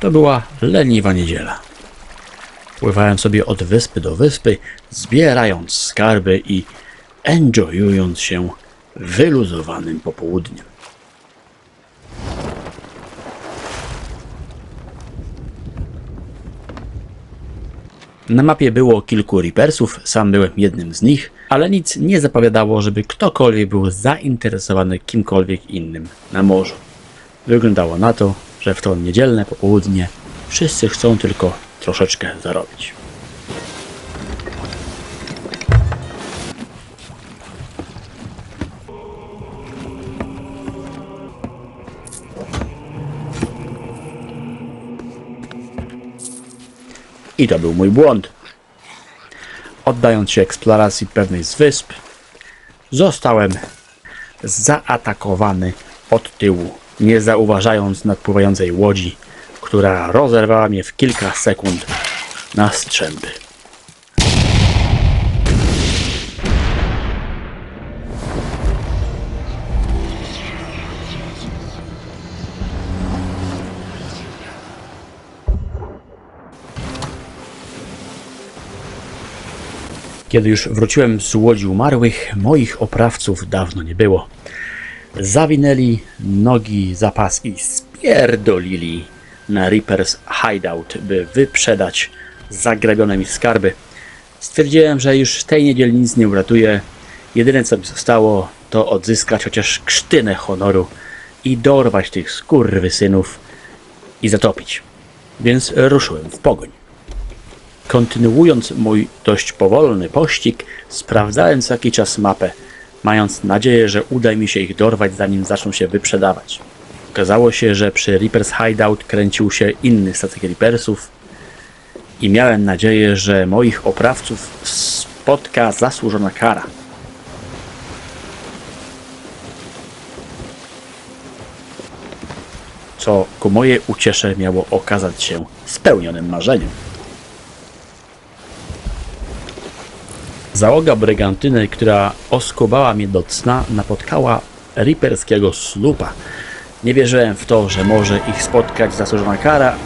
To była leniwa niedziela. Pływałem sobie od wyspy do wyspy, zbierając skarby i enjoyując się wyluzowanym popołudniem. Na mapie było kilku Reapersów, sam byłem jednym z nich, ale nic nie zapowiadało, żeby ktokolwiek był zainteresowany kimkolwiek innym na morzu. Wyglądało na to, że w to niedzielne popołudnie wszyscy chcą tylko troszeczkę zarobić. I to był mój błąd. Oddając się eksploracji pewnej z wysp, zostałem zaatakowany od tyłu, nie zauważając nadpływającej łodzi, która rozerwała mnie w kilka sekund na strzępy. Kiedy już wróciłem z łodzi umarłych, moich oprawców dawno nie było. Zawinęli nogi za pas i spierdolili na Reaper's Hideout, by wyprzedać zagrabione mi skarby. Stwierdziłem, że już tej niedzieli nic nie uratuję. Jedyne co mi zostało, to odzyskać chociaż krztynę honoru i dorwać tych skurwysynów i zatopić. Więc ruszyłem w pogoń. Kontynuując mój dość powolny pościg, sprawdzałem co jakiś czas mapę, mając nadzieję, że uda mi się ich dorwać, zanim zaczną się wyprzedawać. Okazało się, że przy Reaper's Hideout kręcił się inny statek Reapersów i miałem nadzieję, że moich oprawców spotka zasłużona kara. Co ku mojej uciesze miało okazać się spełnionym marzeniem. Załoga brygantyny, która oskubała mnie do cna, napotkała reaperskiego słupa. Nie wierzyłem w to, że może ich spotkać zasłużona kara,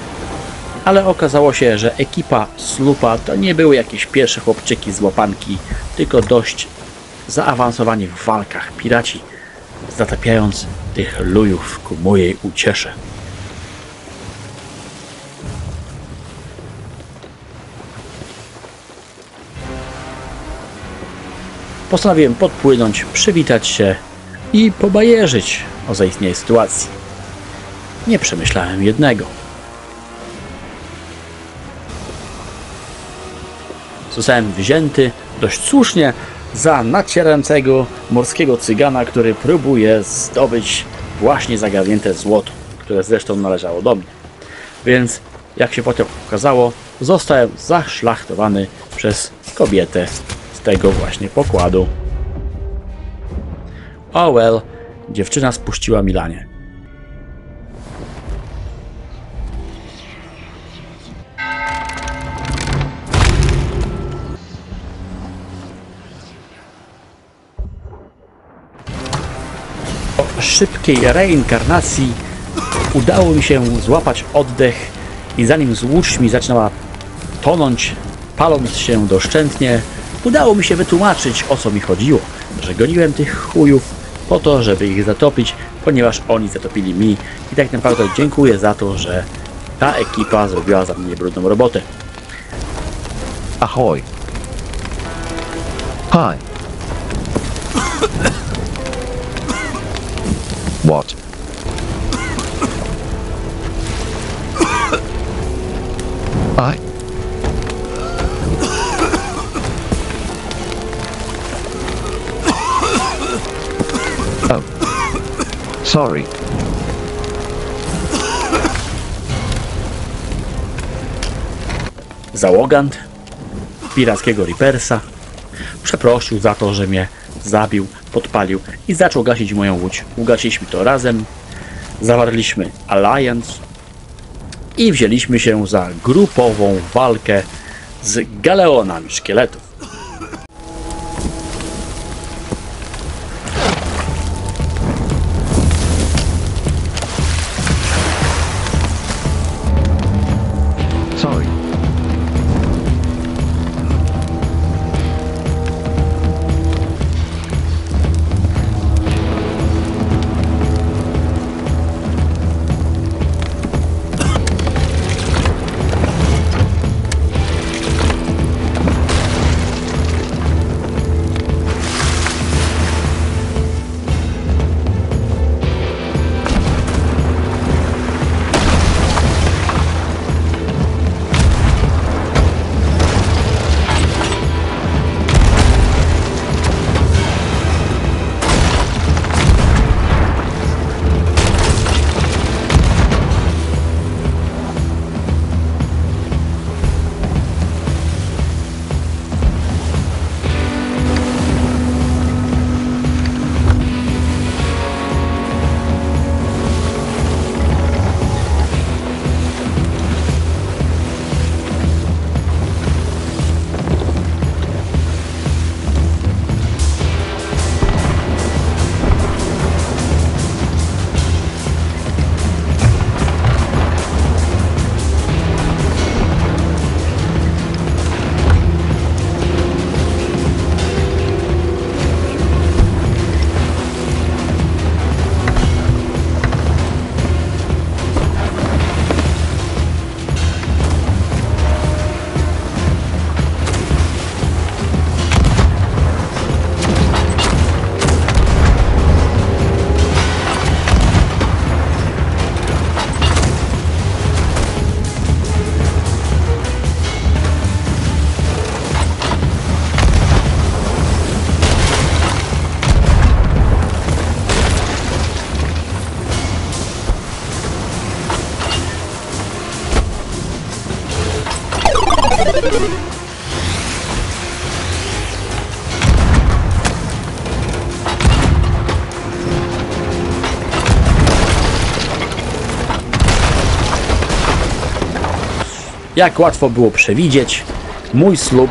ale okazało się, że ekipa słupa to nie były jakieś pierwsze chłopczyki z łapanki, tylko dość zaawansowani w walkach piraci, zatapiając tych lujów ku mojej uciesze. Postanowiłem podpłynąć, przywitać się i pobajerzyć o zaistniałej sytuacji. Nie przemyślałem jednego. Zostałem wzięty dość słusznie za nacierającego morskiego cygana, który próbuje zdobyć właśnie zagarnięte złoto, które zresztą należało do mnie. Więc, jak się potem okazało, zostałem zaszlachtowany przez kobietę tego właśnie pokładu. Oh well, dziewczyna spuściła mi lanie. Po szybkiej reinkarnacji udało mi się złapać oddech i zanim z łódźmi zaczynała tonąć, paląc się doszczętnie, udało mi się wytłumaczyć, o co mi chodziło, że goniłem tych chujów po to, żeby ich zatopić, ponieważ oni zatopili mi i tak naprawdę dziękuję za to, że ta ekipa zrobiła za mnie brudną robotę. Ahoj. Hi. What? I... Sorry. Załogant pirackiego Reapersa przeprosił za to, że mnie zabił, podpalił i zaczął gasić moją łódź. Ugasiliśmy to razem, zawarliśmy alliance i wzięliśmy się za grupową walkę z galeonami szkieletów. Jak łatwo było przewidzieć, mój ślub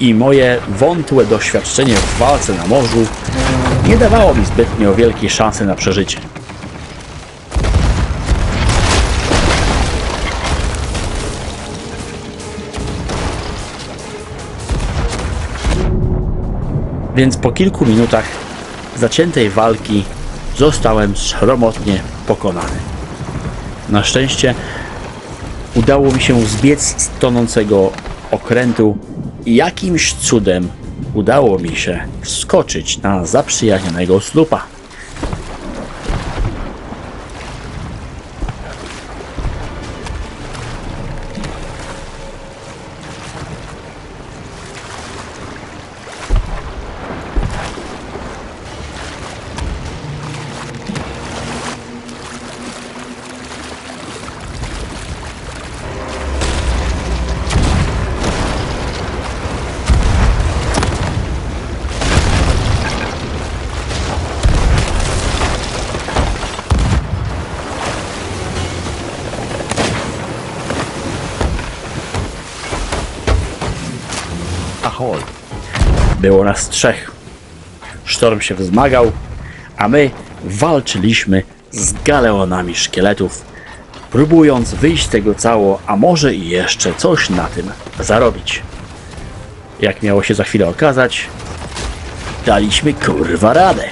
i moje wątłe doświadczenie w walce na morzu nie dawało mi zbytnio wielkiej szansy na przeżycie. Więc po kilku minutach zaciętej walki zostałem sromotnie pokonany. Na szczęście udało mi się zbiec z tonącego okrętu i jakimś cudem udało mi się wskoczyć na zaprzyjaźnionego słupa. Było nas trzech. Sztorm się wzmagał, a my walczyliśmy z galeonami szkieletów, próbując wyjść z tego cało, a może i jeszcze coś na tym zarobić. Jak miało się za chwilę okazać, daliśmy kurwa radę.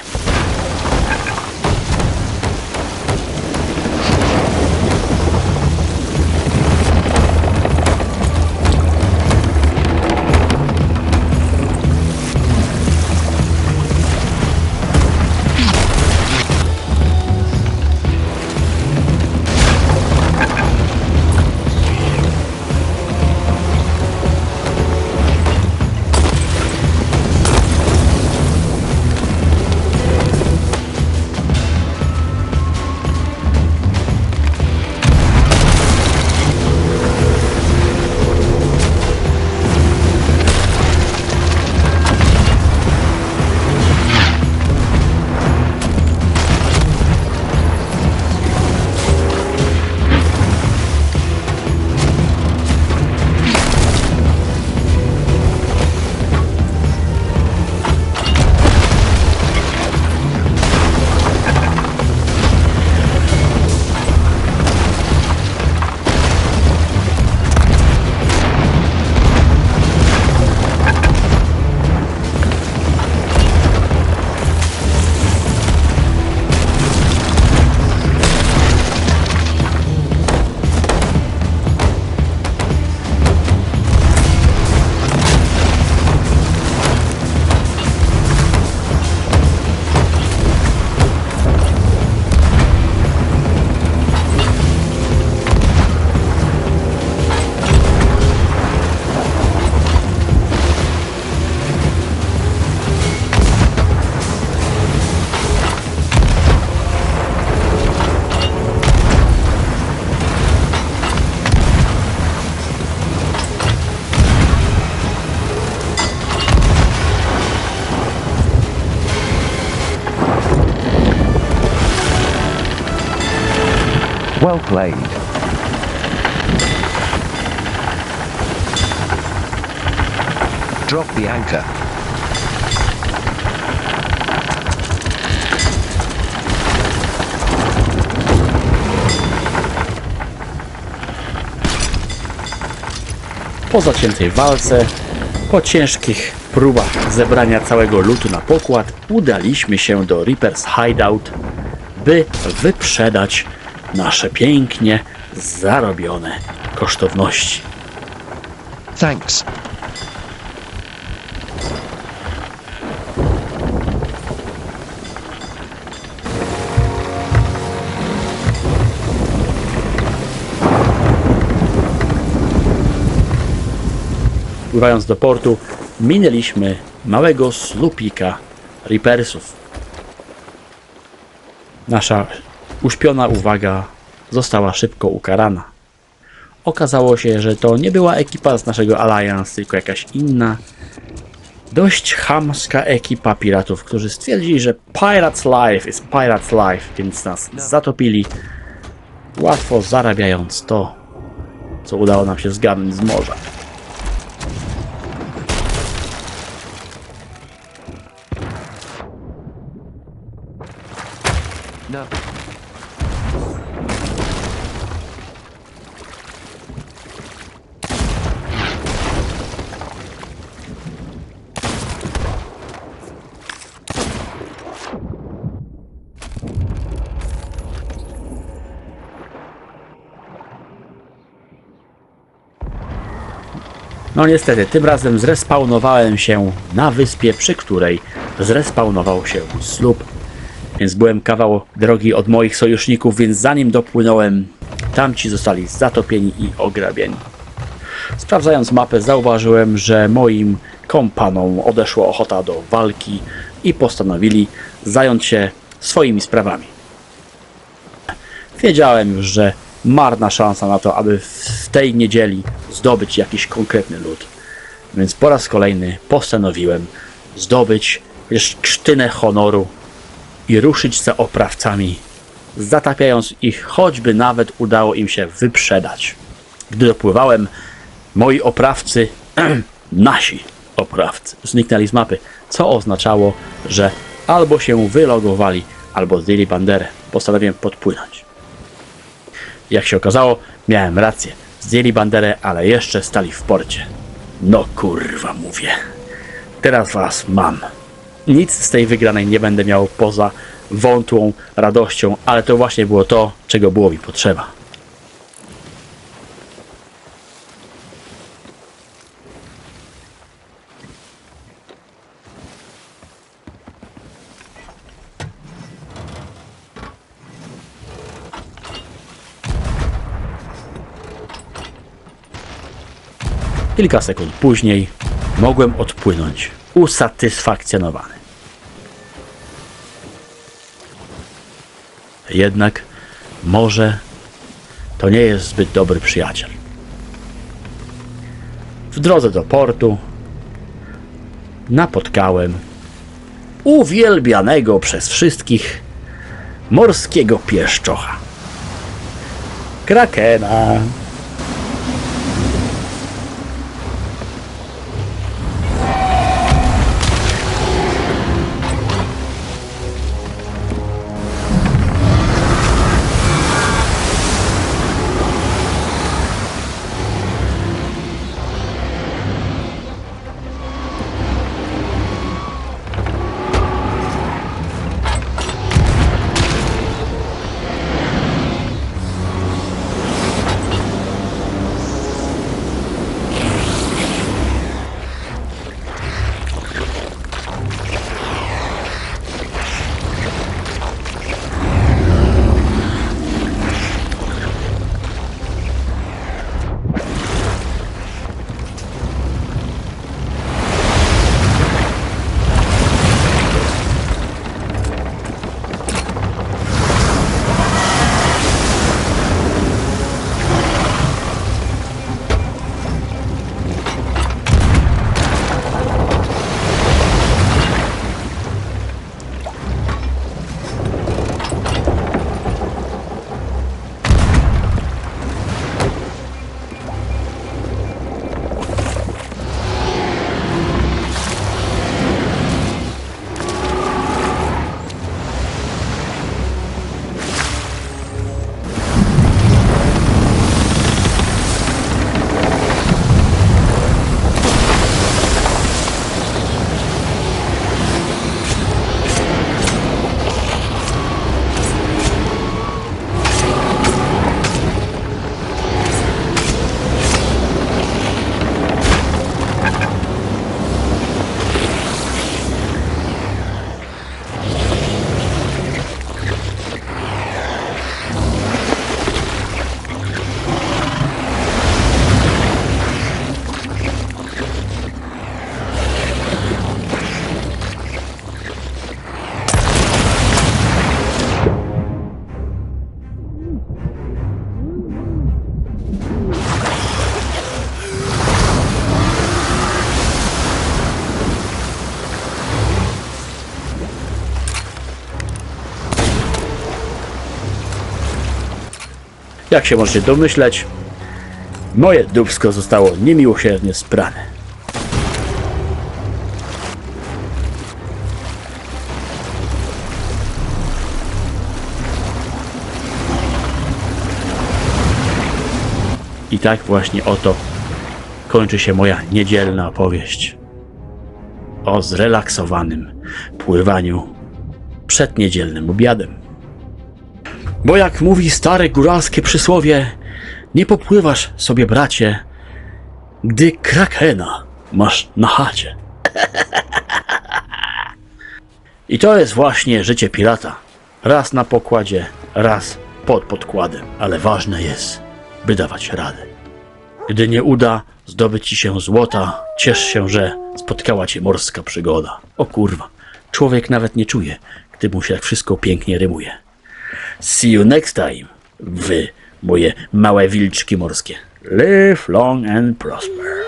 Well played. Drop the anchor. Po zaciętej walce, po ciężkich próbach zebrania całego lutu na pokład, udaliśmy się do Reaper's Hideout, by wyprzedać nasze pięknie zarobione kosztowności. Thanks. Pływając do portu, minęliśmy małego słupika Reapersów. Nasza uśpiona uwaga została szybko ukarana. Okazało się, że to nie była ekipa z naszego Alliance, tylko jakaś inna, dość chamska ekipa piratów, którzy stwierdzili, że Pirate's Life is Pirate's Life, więc nas zatopili, łatwo zarabiając to, co udało nam się zgarnąć z morza. No niestety, tym razem zrespawnowałem się na wyspie, przy której zrespawnował się słup. Więc byłem kawał drogi od moich sojuszników, więc zanim dopłynąłem, tamci zostali zatopieni i ograbieni. Sprawdzając mapę, zauważyłem, że moim kompanom odeszła ochota do walki i postanowili zająć się swoimi sprawami. Wiedziałem już, że marna szansa na to, aby w tej niedzieli zdobyć jakiś konkretny lód. Więc po raz kolejny postanowiłem zdobyć krztynę honoru i ruszyć za oprawcami, zatapiając ich, choćby nawet udało im się wyprzedać. Gdy dopływałem, moi oprawcy, nasi oprawcy, zniknęli z mapy, co oznaczało, że albo się wylogowali, albo zdjęli banderę. Postanowiłem podpłynąć. Jak się okazało, miałem rację. Zdjęli banderę, ale jeszcze stali w porcie. No kurwa, mówię. Teraz was mam. Nic z tej wygranej nie będę miał poza wątłą radością, ale to właśnie było to, czego było mi potrzeba. Kilka sekund później mogłem odpłynąć, usatysfakcjonowany. Jednak morze to nie jest zbyt dobry przyjaciel. W drodze do portu napotkałem uwielbianego przez wszystkich morskiego pieszczocha. Krakena. Jak się możecie domyśleć, moje dupsko zostało niemiłosiernie sprane. I tak właśnie oto kończy się moja niedzielna opowieść o zrelaksowanym pływaniu przed niedzielnym obiadem. Bo jak mówi stare góralskie przysłowie, nie popływasz sobie, bracie, gdy krakena masz na chacie. I to jest właśnie życie pirata. Raz na pokładzie, raz pod podkładem. Ale ważne jest, by dawać radę. Gdy nie uda zdobyć ci się złota, ciesz się, że spotkała cię morska przygoda. O kurwa, człowiek nawet nie czuje, gdy mu się tak wszystko pięknie rymuje. See you next time, wy, moje małe wilczki morskie. Live long and prosper.